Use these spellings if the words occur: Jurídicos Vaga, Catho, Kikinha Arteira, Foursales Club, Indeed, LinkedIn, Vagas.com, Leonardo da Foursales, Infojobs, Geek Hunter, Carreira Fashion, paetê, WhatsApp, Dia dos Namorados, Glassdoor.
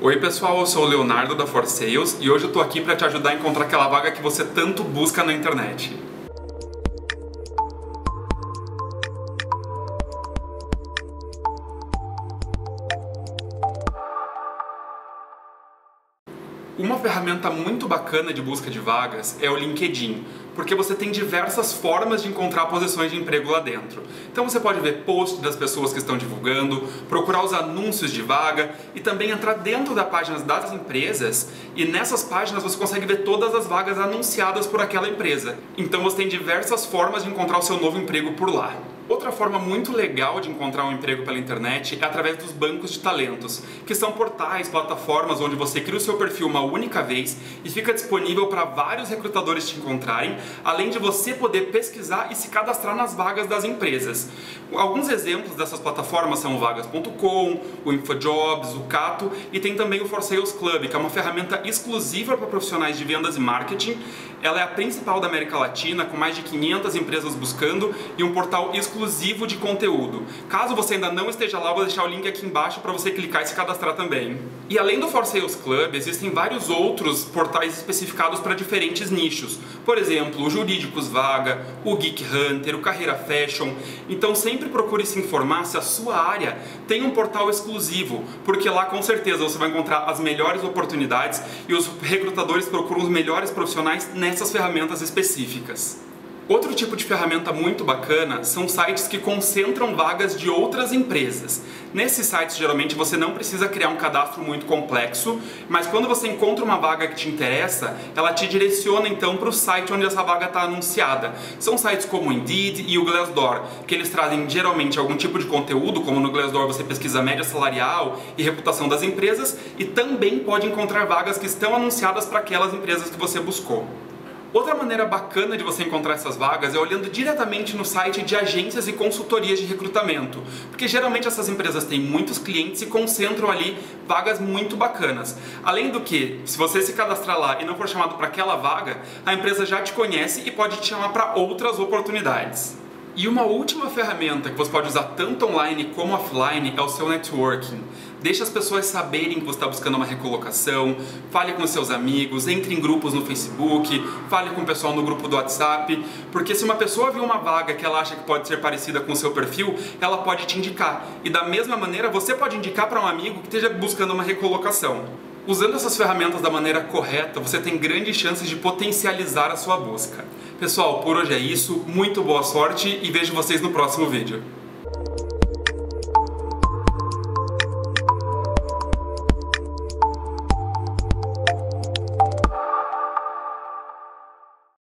Oi pessoal, eu sou o Leonardo da Foursales e hoje eu tô aqui para te ajudar a encontrar aquela vaga que você tanto busca na internet. Uma ferramenta muito bacana de busca de vagas é o LinkedIn, porque você tem diversas formas de encontrar posições de emprego lá dentro. Então você pode ver posts das pessoas que estão divulgando, procurar os anúncios de vaga e também entrar dentro das páginas das empresas, e nessas páginas você consegue ver todas as vagas anunciadas por aquela empresa. Então você tem diversas formas de encontrar o seu novo emprego por lá. Outra forma muito legal de encontrar um emprego pela internet é através dos bancos de talentos, que são portais, plataformas onde você cria o seu perfil uma única vez e fica disponível para vários recrutadores te encontrarem, além de você poder pesquisar e se cadastrar nas vagas das empresas. Alguns exemplos dessas plataformas são o Vagas.com, o Infojobs, o Catho, e tem também o Foursales Club, que é uma ferramenta exclusiva para profissionais de vendas e marketing. Ela é a principal da América Latina, com mais de 500 empresas buscando, e um portal exclusivo de conteúdo. Caso você ainda não esteja lá, eu vou deixar o link aqui embaixo para você clicar e se cadastrar também. E além do Foursales Club, existem vários outros portais especificados para diferentes nichos. Por exemplo, o Jurídicos Vaga, o Geek Hunter, o Carreira Fashion. Então sempre procure se informar se a sua área tem um portal exclusivo, porque lá com certeza você vai encontrar as melhores oportunidades e os recrutadores procuram os melhores profissionais nessas ferramentas específicas. Outro tipo de ferramenta muito bacana são sites que concentram vagas de outras empresas. Nesses sites, geralmente, você não precisa criar um cadastro muito complexo, mas quando você encontra uma vaga que te interessa, ela te direciona, então, para o site onde essa vaga está anunciada. São sites como o Indeed e o Glassdoor, que eles trazem, geralmente, algum tipo de conteúdo, como no Glassdoor você pesquisa média salarial e reputação das empresas, e também pode encontrar vagas que estão anunciadas para aquelas empresas que você buscou. Outra maneira bacana de você encontrar essas vagas é olhando diretamente no site de agências e consultorias de recrutamento, porque geralmente essas empresas têm muitos clientes e concentram ali vagas muito bacanas. Além do que, se você se cadastrar lá e não for chamado para aquela vaga, a empresa já te conhece e pode te chamar para outras oportunidades. E uma última ferramenta que você pode usar tanto online como offline é o seu networking. Deixe as pessoas saberem que você está buscando uma recolocação, fale com seus amigos, entre em grupos no Facebook, fale com o pessoal no grupo do WhatsApp, porque se uma pessoa viu uma vaga que ela acha que pode ser parecida com o seu perfil, ela pode te indicar. E da mesma maneira, você pode indicar para um amigo que esteja buscando uma recolocação. Usando essas ferramentas da maneira correta, você tem grandes chances de potencializar a sua busca. Pessoal, por hoje é isso, muito boa sorte e vejo vocês no próximo vídeo.